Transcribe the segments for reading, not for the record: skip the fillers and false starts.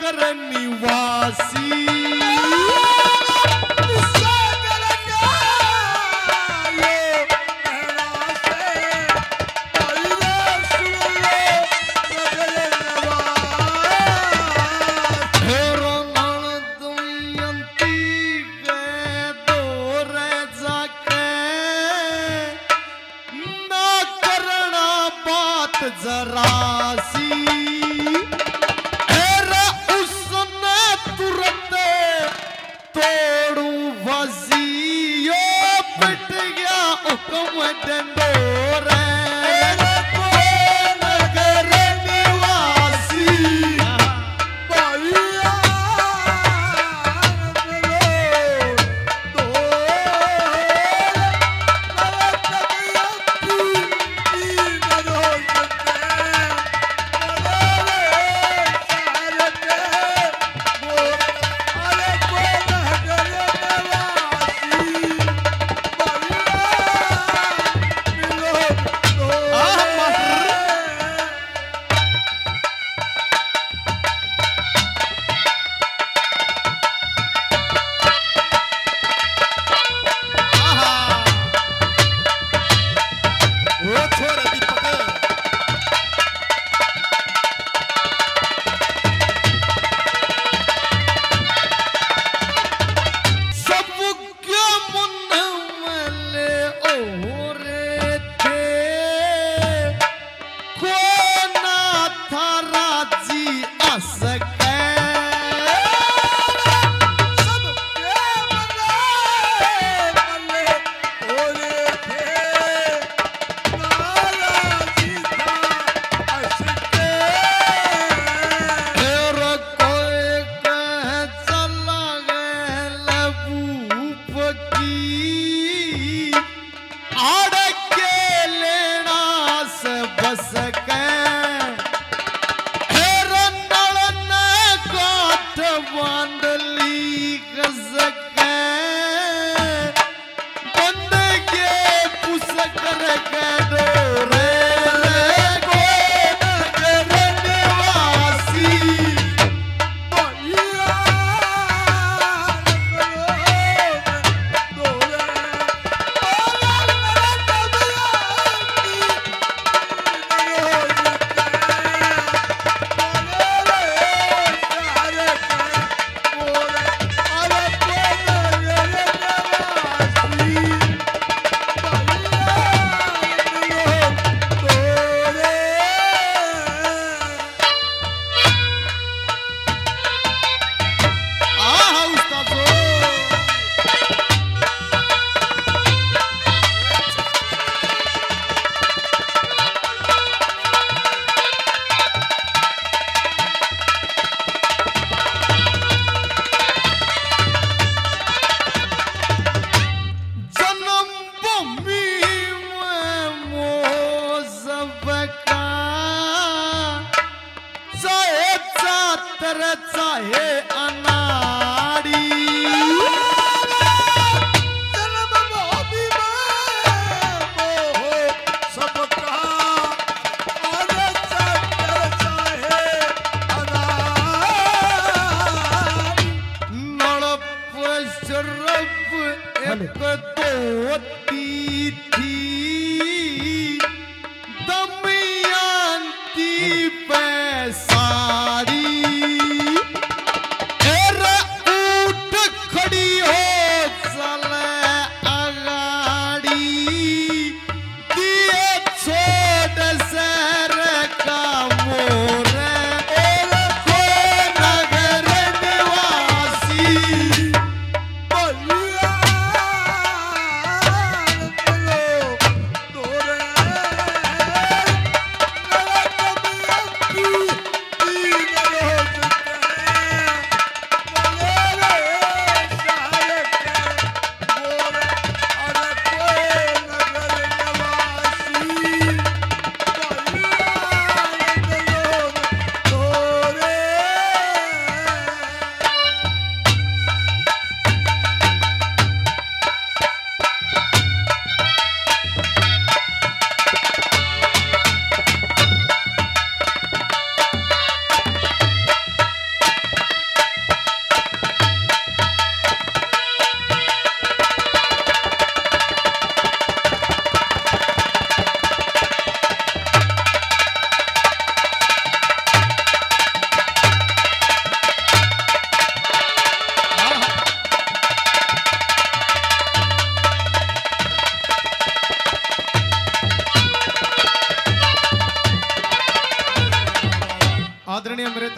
सागर निवासी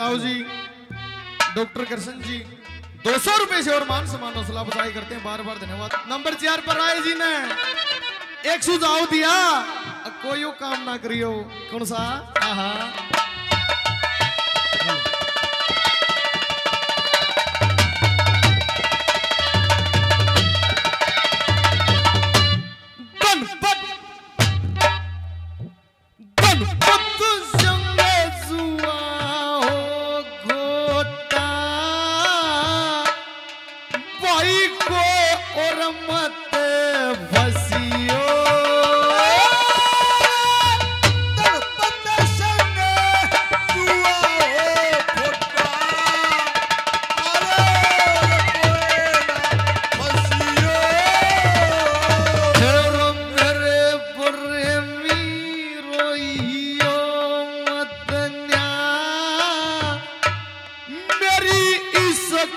राव जी, डॉक्टर कृष्ण जी 200 रुपए से और मान सम्मान हौसला अफजाई करते हैं, बार बार धन्यवाद। नंबर 4 पर राय जी ने एक सुझाव दिया, कोई यो काम ना करियो, कौन सा? आहा,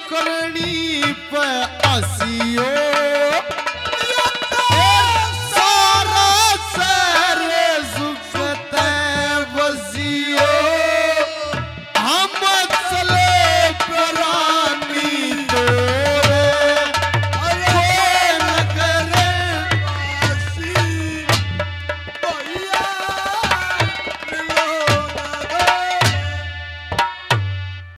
करनी पे आसियो।